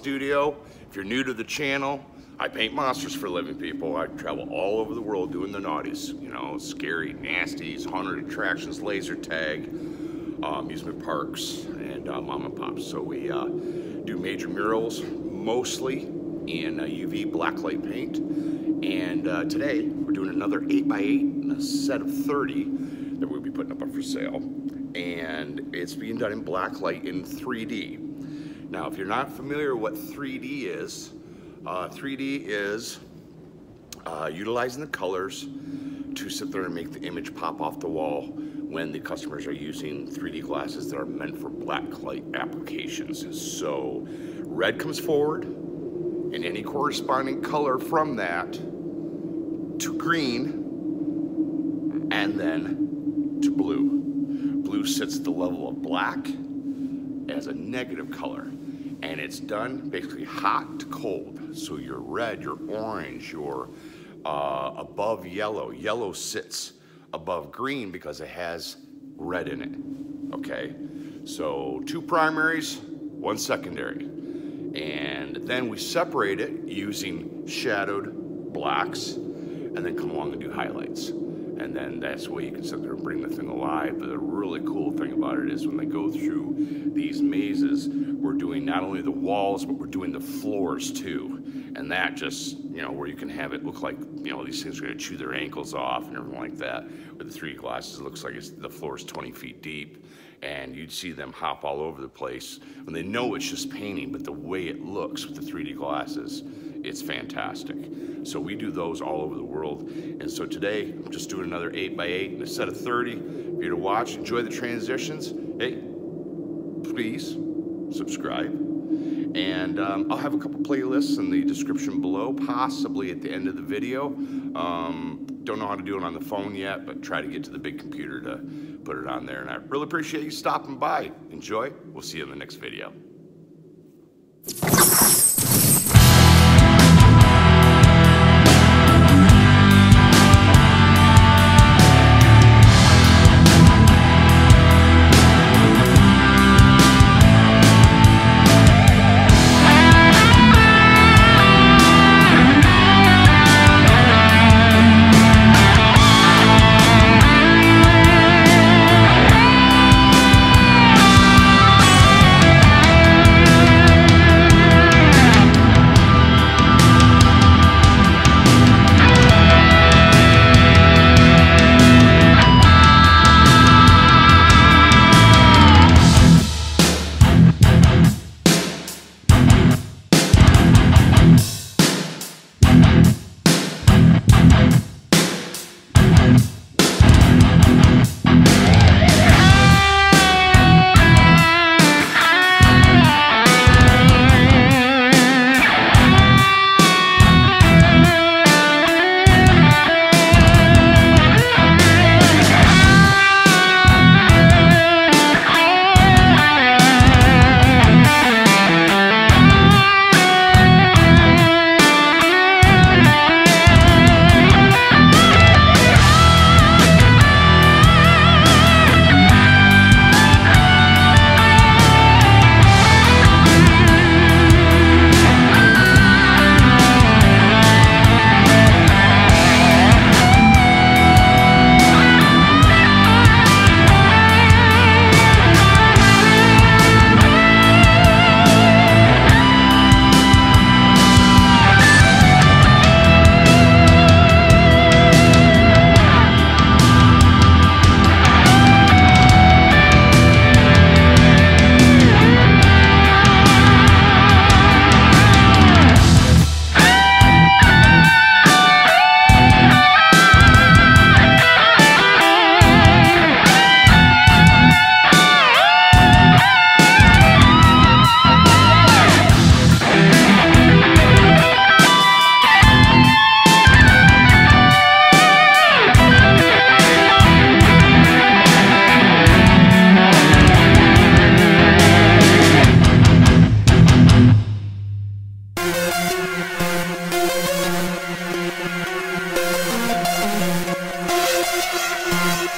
studio. If you're new to the channel, I paint monsters for a living, people. I travel all over the world doing the naughties, you know, scary, nasties, haunted attractions, laser tag, amusement parks, and mom and pops. So we do major murals, mostly in UV blacklight paint. And today we're doing another 8x8 in a set of 30 that we'll be putting up for sale. And it's being done in blacklight in 3D. Now, if you're not familiar what 3D is, 3D is utilizing the colors to sit there and make the image pop off the wall when the customers are using 3D glasses that are meant for blacklight applications. So red comes forward, and any corresponding color from that to green, and then to blue. Blue sits at the level of black as a negative color, and it's done basically hot to cold. So your red, your orange, your above yellow. Yellow sits above green because it has red in it, okay? So two primaries, one secondary. And then we separate it using shadowed blacks and then come along and do highlights. And then that's the way you can sit there and bring the thing alive. But the really cool thing about it is when they go through these mazes, we're doing not only the walls, but we're doing the floors too. And that just, you know, where you can have it look like, you know, these things are gonna chew their ankles off and everything like that. With the 3D glasses, it looks like it's, the floor is 20 feet deep. And you'd see them hop all over the place when they know it's just painting, but the way it looks with the 3D glasses, it's fantastic. So we do those all over the world. And so today, I'm just doing another 8x8 and a set of 30 for you to watch. Enjoy the transitions. Hey, please subscribe. And I'll have a couple playlists in the description below, possibly at the end of the video. Don't know how to do it on the phone yet, but try to get to the big computer to put it on there. And I really appreciate you stopping by. Enjoy. We'll see you in the next video.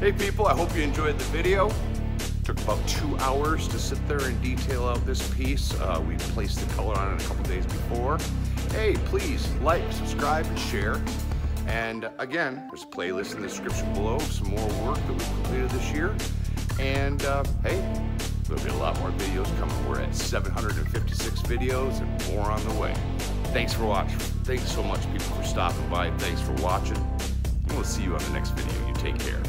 Hey people, I hope you enjoyed the video. Took about 2 hours to sit there and detail out this piece. We placed the color on it a couple days before. Hey, please like, subscribe, and share. And again, there's a playlist in the description below, some more work that we've completed this year. And hey, there'll be a lot more videos coming. We're at 756 videos and more on the way. Thanks for watching. Thanks so much, people, for stopping by. Thanks for watching. And we'll see you on the next video. You take care.